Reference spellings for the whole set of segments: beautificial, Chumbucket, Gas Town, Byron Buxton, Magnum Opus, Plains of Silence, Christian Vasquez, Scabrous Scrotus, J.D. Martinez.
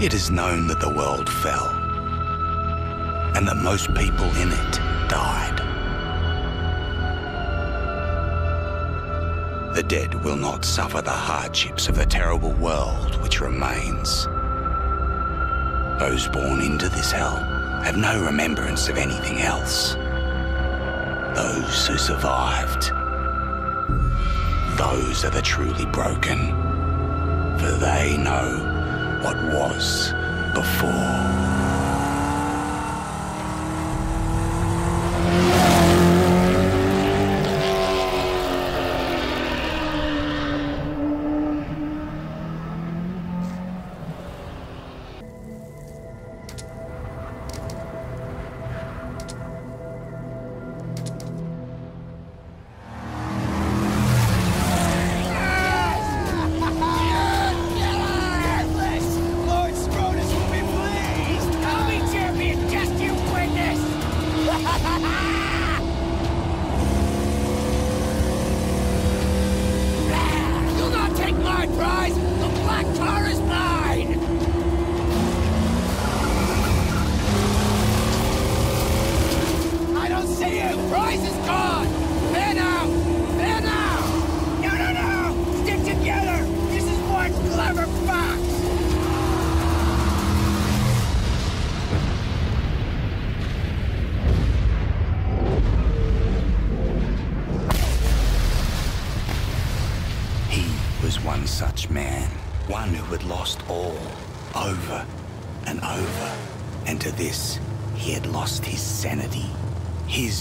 It is known that the world fell, and that most people in it died. The dead will not suffer the hardships of the terrible world which remains. Those born into this hell have no remembrance of anything else. Those who survived, those are the truly broken, for they know what was before.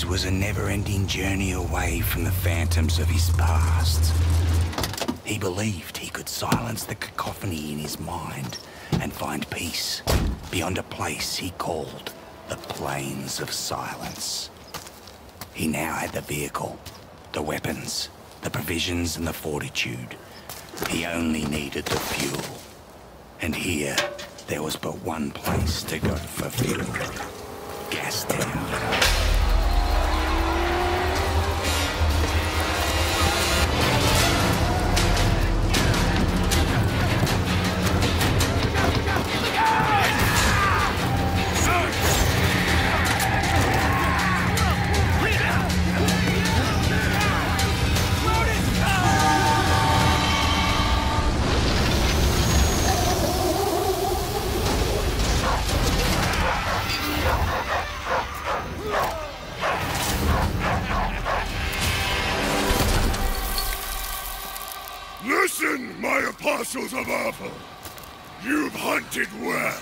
Was a never-ending journey away from the phantoms of his past. He believed he could silence the cacophony in his mind and find peace beyond a place he called the Plains of Silence. He now had the vehicle, the weapons, the provisions and the fortitude. He only needed the fuel. And here, there was but one place to go for fuel. Gas Town. Apostles of Arthur, you've hunted well.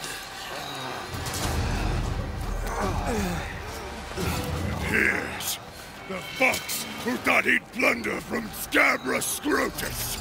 Here's the fox who thought he'd plunder from Scabrous Scrotus.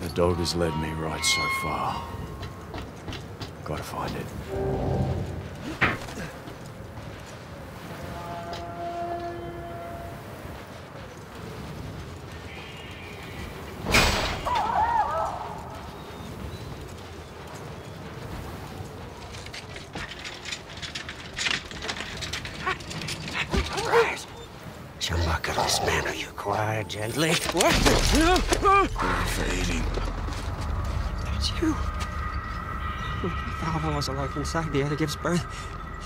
The dog has led me right so far. Gotta find it. Gently. What? For eating. That's you. Valve was alive inside the other gives birth.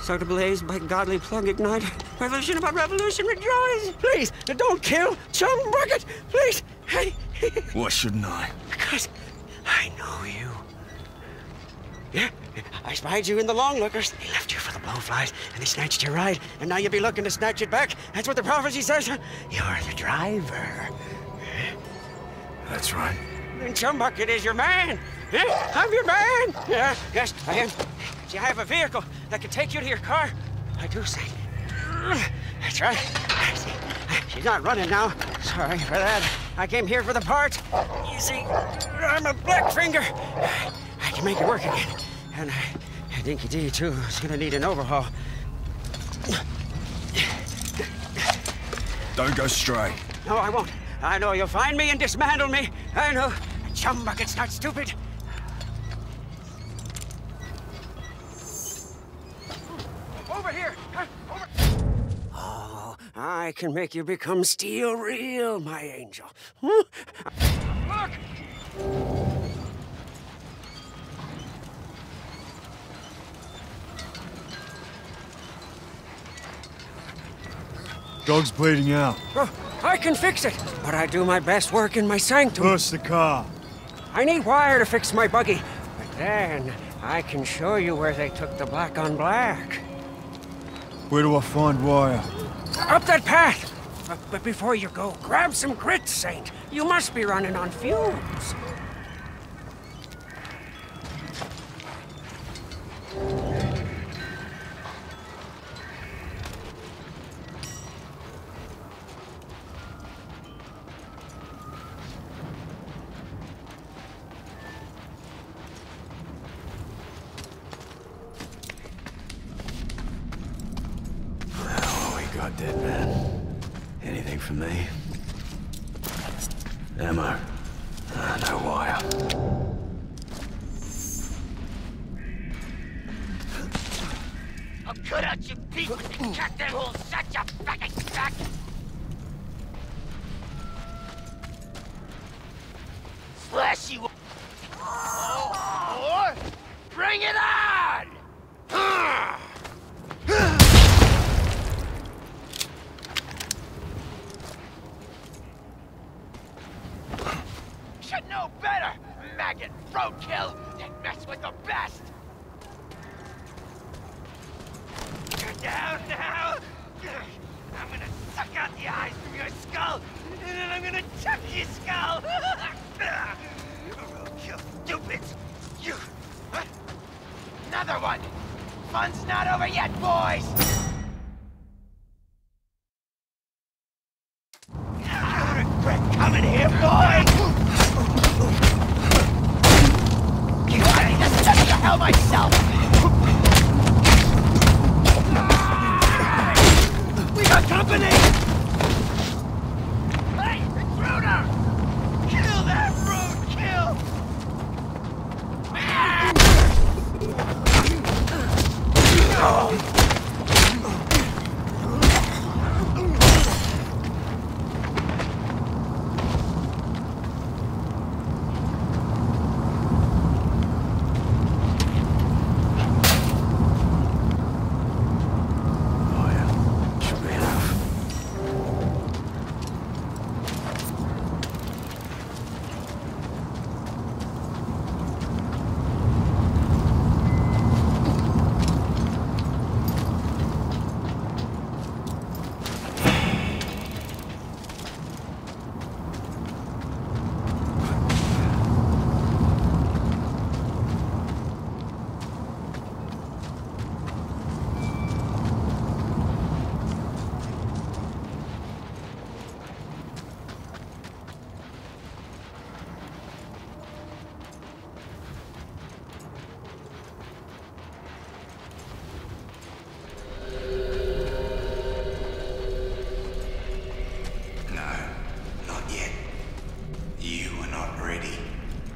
So to blaze by godly plug ignite. Revolution about revolution, rejoice! Please, don't kill Chumbucket! Please! Hey! Why shouldn't I? Because I know you. Yeah, I spied you in the long lookers. They left you for the blowflies, and they snatched your ride, and now you'll be looking to snatch it back. That's what the prophecy says. You're the driver. That's right. And Chumbucket is your man. Yeah, I'm your man. Yeah, yes, I am. See, I have a vehicle that can take you to your car. I do say. That's right. See, she's not running now. Sorry for that. I came here for the part. You see, I'm a black finger. I can make it work again. And I think he did too. It's gonna need an overhaul. Don't go stray. No, I won't. I know you'll find me and dismantle me. I know. Chumbucket's not stupid. Over here! Over. Oh, I can make you become steel real, my angel. Look! Dog's bleeding out. Oh, I can fix it, but I do my best work in my sanctum. First the car. I need wire to fix my buggy, but then I can show you where they took the black on black. Where do I find wire? Up that path. But before you go, grab some grit, Saint. You must be running on fumes. Dead man. Anything for me? Ammo. No wire. I'll cut out your beak with the goddamn hole. Shut your fucking back! Slash you! Oh, bring it on! No better! Maggot roadkill! They mess with the best! You're down now! I'm gonna suck out the eyes from your skull, and then I'm gonna chuck your skull! Roadkill stupids! You... Huh? Another one! Fun's not over yet, boys!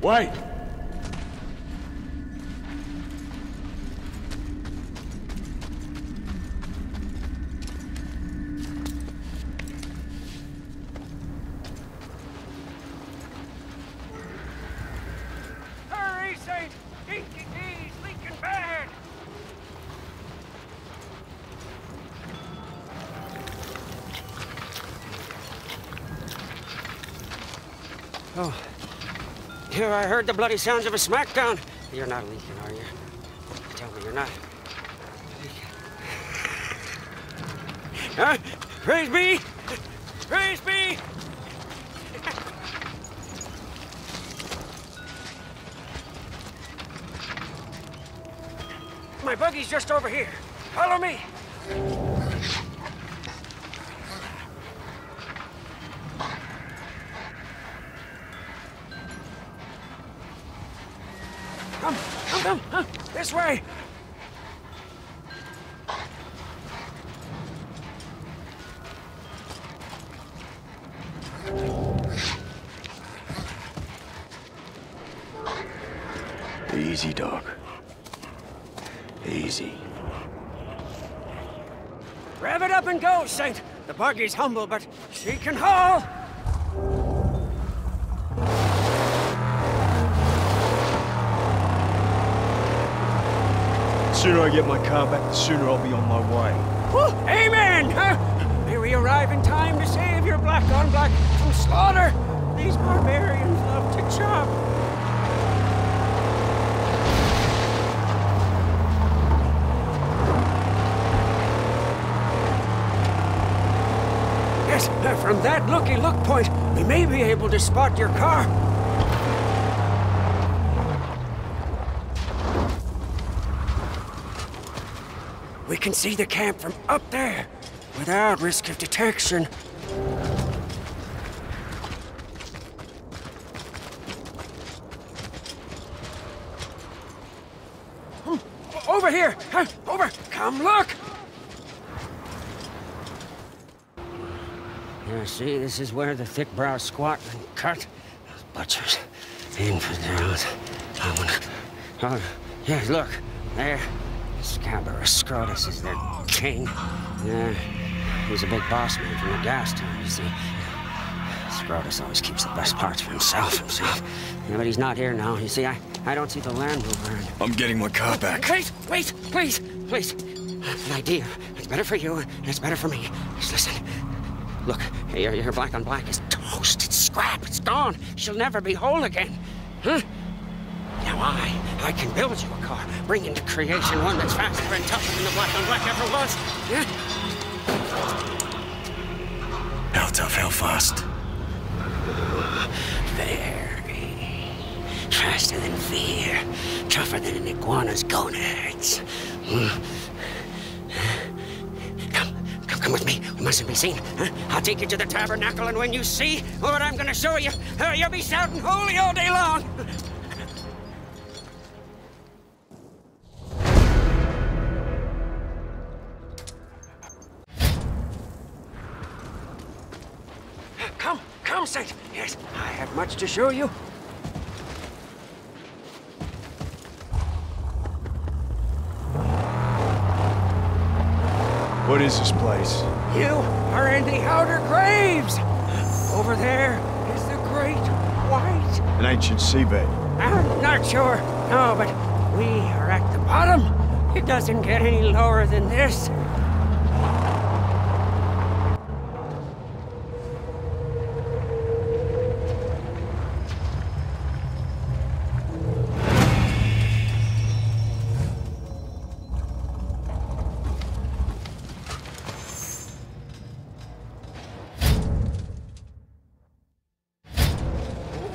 Wait! I heard the bloody sounds of a smackdown. You're not leaking, are you? Tell me you're not. Huh? Praise be! Praise be! My buggy's just over here. Follow me! Come, this way! Easy, dog. Easy. Rev it up and go, Saint! The buggy's humble, but she can haul! The sooner I get my car back, the sooner I'll be on my way. Woo! Amen! Huh? May we arrive in time to save your black-on-black from slaughter? These barbarians love to chop. Yes, from that looky-look point, we may be able to spot your car. We can see the camp from up there, without risk of detection. Over here! Over! Come look! Now see, this is where the thick-browed squat and cut. Those butchers. Infidels. Oh, yeah, look. There. Scabrous Scrotus is their king. He's a big boss man from the Gas Town, you see. Scrotus always keeps the best parts for himself. Yeah, but he's not here now, you see. I don't see the Land Rover. I'm getting my car back. Wait, please. An idea. It's better for you, and it's better for me. Just listen. Look, your black on black is toast. It's scrap. It's gone. She'll never be whole again. Huh? Now I can build you a car, bring into creation one that's faster and tougher than the black-on-black ever was. Yeah? How tough, how fast? Very. Faster than fear. Tougher than an iguana's gonads. Come with me. We mustn't be seen. Huh? I'll take you to the tabernacle, and when you see what I'm going to show you, you'll be shouting holy all day long. Yes, I have much to show you. What is this place? You are in the outer graves. Over there is the great white. An ancient seabed. I'm not sure. No, but we are at the bottom. It doesn't get any lower than this.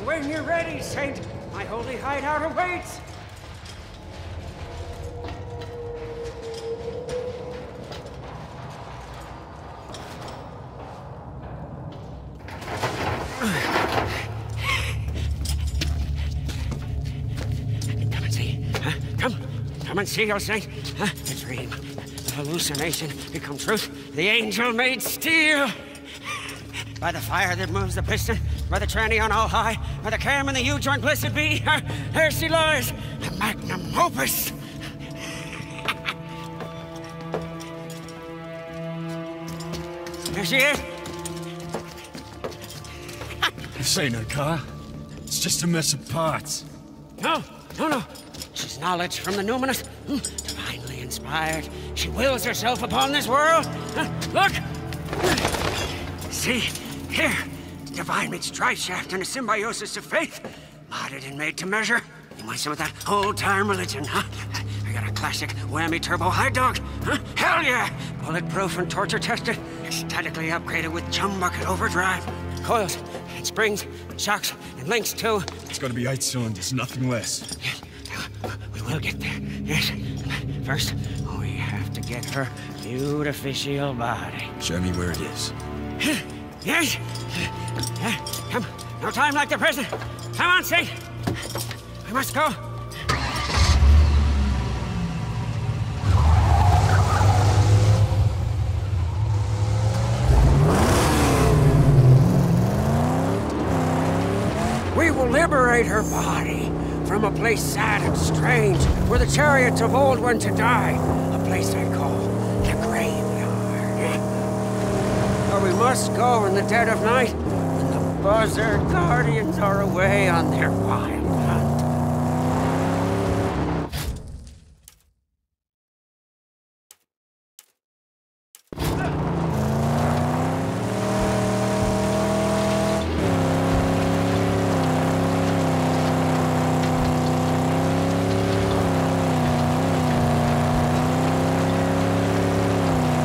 When you're ready, Saint, my holy hideout awaits! Come and see, huh? Come and see, oh Saint. Huh? A dream, a hallucination become truth. The angel made steel. By the fire that moves the piston, By the tranny on all high, by the cam and the huge on blessed be, there she lies, a magnum opus. There she is. This ain't her car. It's just a mess of parts. No, no, no. She's knowledge from the numinous, divinely inspired. She wills herself upon this world. Look! See? Here. Divine meets driveshaft and a symbiosis of faith. Modded and made to measure. You want some of that old-time religion, huh? I got a classic whammy turbo high dog, huh? Hell yeah! Bulletproof and torture-tested. Statically upgraded with Chumbucket overdrive. Coils, and springs, and shocks, and links, too. It's gonna be 8 cylinders, nothing less. Yes, we will get there, yes. First, we have to get her beautificial body. Show me where it is. Yes! Come, no time like the present. Come on, Saint. We must go. We will liberate her body from a place sad and strange, where the chariots of old went to die. A place I call the graveyard. But we must go in the dead of night. Buzzard guardians are away on their wild hunt.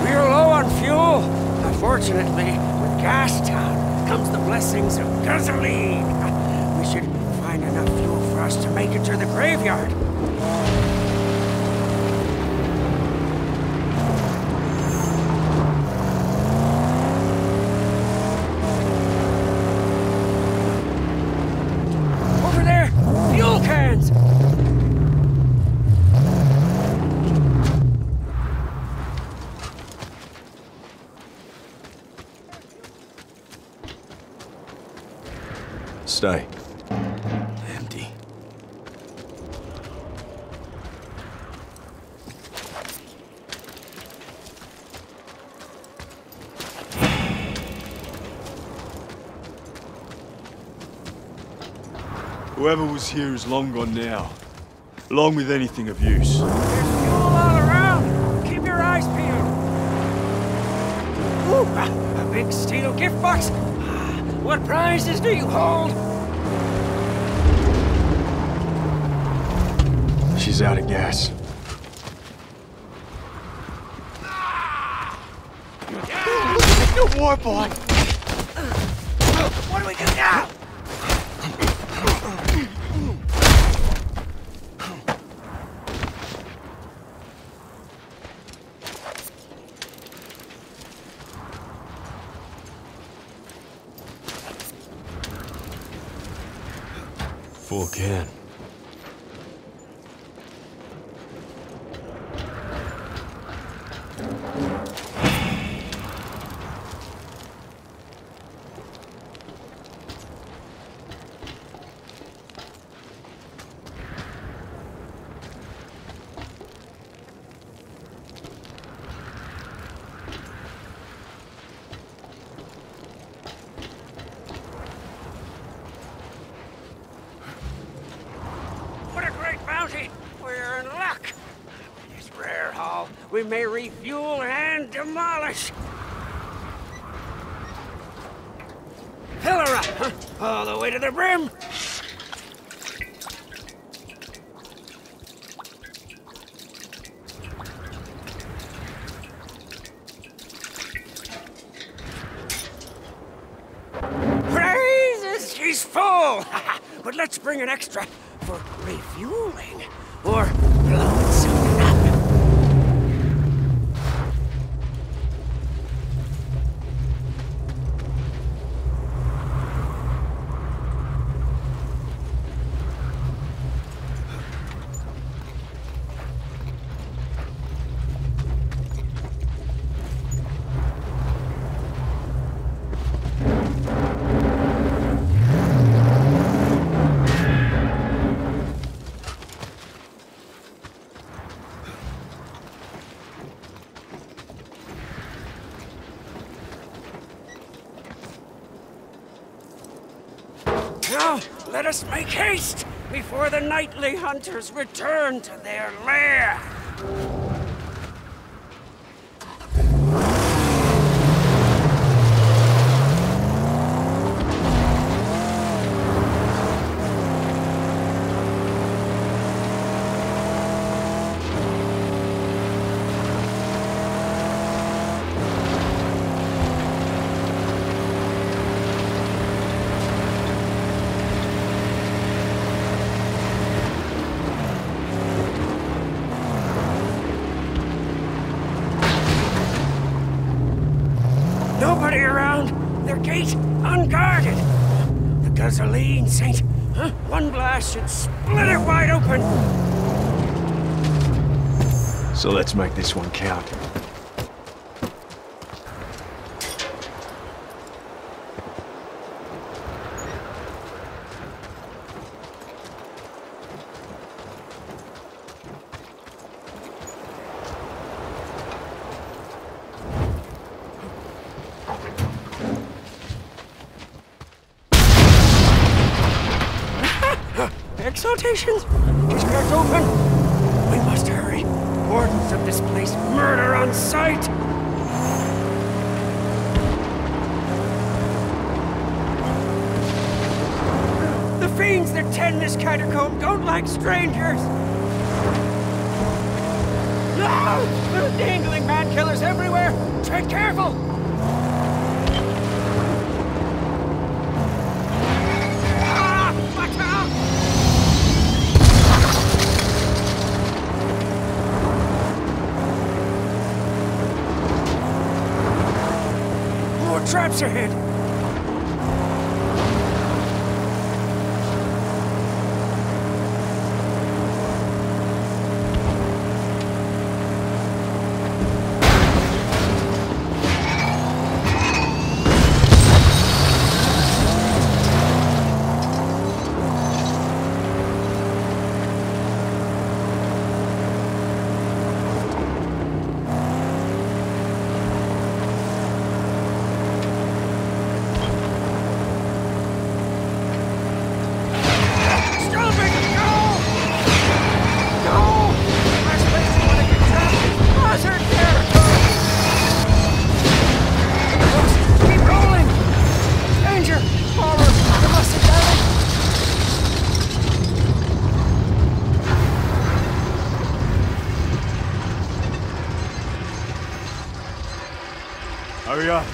We are low on fuel. Unfortunately, with Gas Town comes the blessings of gasoline. We should find enough fuel for us to make it to the graveyard. Over there, fuel cans! Stay. Empty. Whoever was here is long gone now. Along with anything of use. There's fuel all around. Keep your eyes peeled. Ooh, a big steel gift box. What prizes do you hold? She's out of gas. The war boy! What do we do now? Full can. We're in luck. With this rare haul, we may refuel and demolish. Fill her up, huh? All the way to the brim. Praises, she's full. But let's bring an extra. For refueling, or blowing something up. Now, let us make haste before the nightly hunters return to their lair. Nobody around. Their gate unguarded. The gasoline, Saint. Huh? One blast should split it wide open. So let's make this one count. Exaltations! Just cracked open! We must hurry! Wardens of this place murder on sight! The fiends that tend this catacomb don't like strangers! No! Little dangling man killers everywhere! Tread careful! Traps ahead! Hurry up.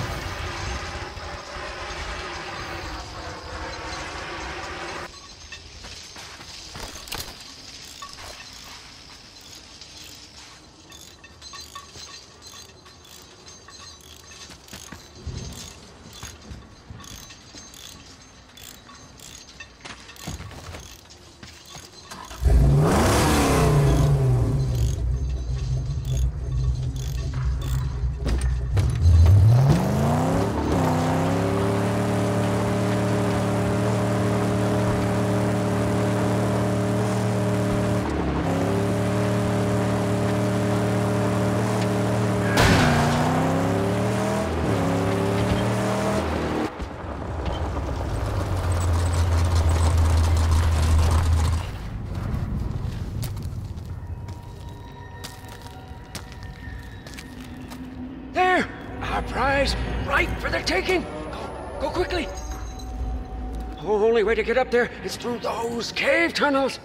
Right for the taking! Go quickly! The only way to get up there is through those cave tunnels!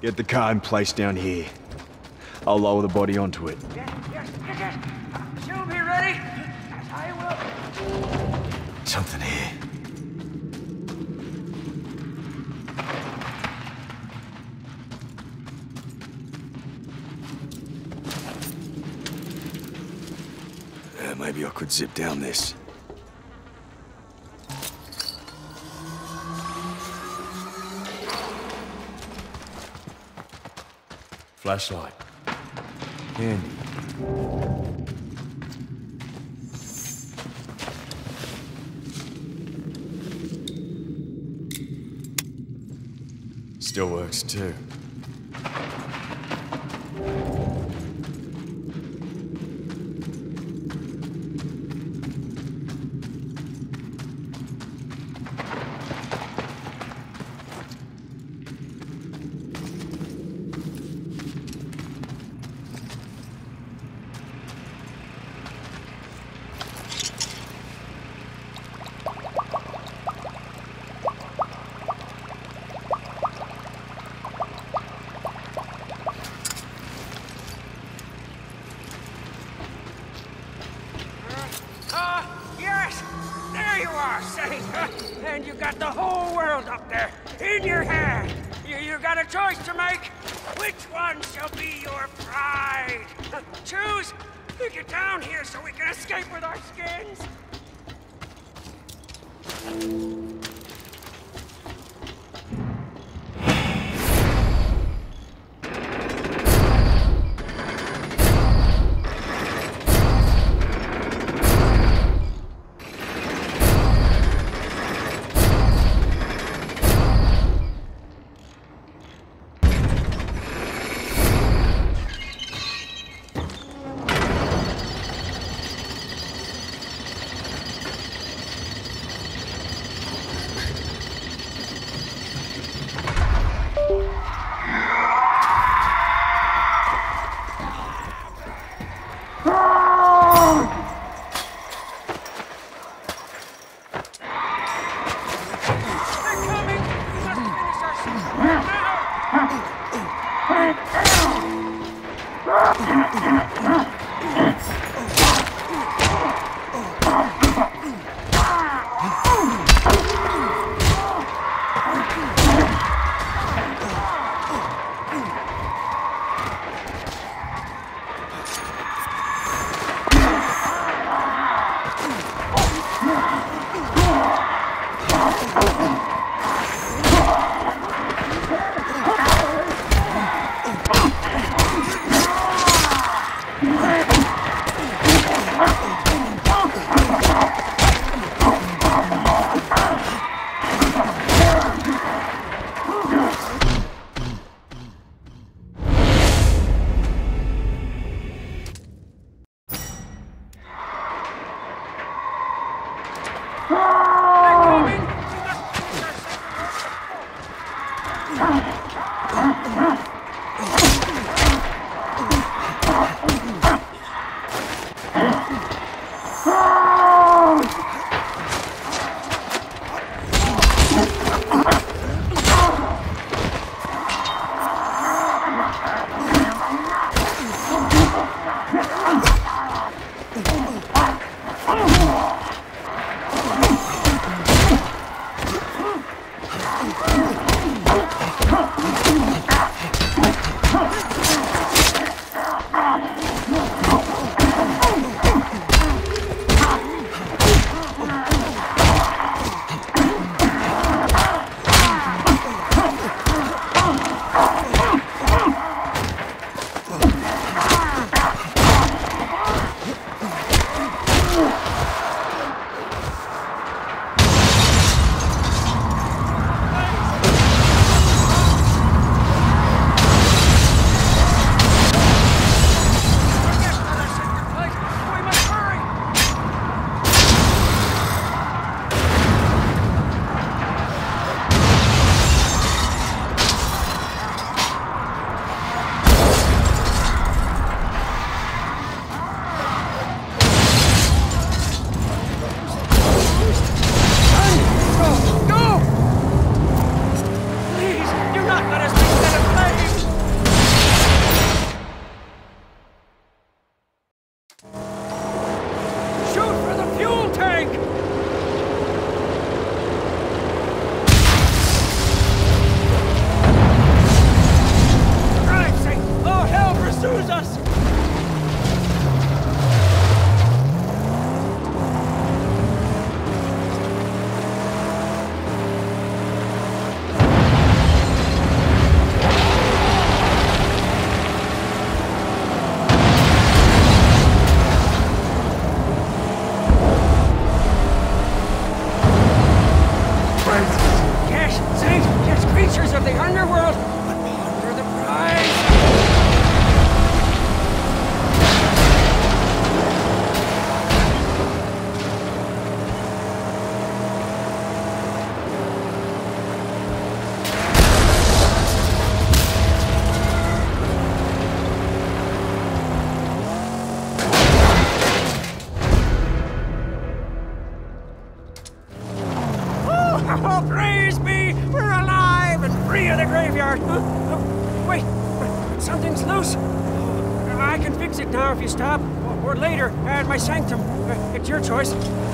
Get the car in place down here. I'll lower the body onto it. Yes. She'll be ready! As I will! Something here. Maybe I could zip down this. Flashlight. Handy. Still works too. got a choice to make. Which one shall be your pride? Choose! We get down here so we can escape with our skins! Your choice.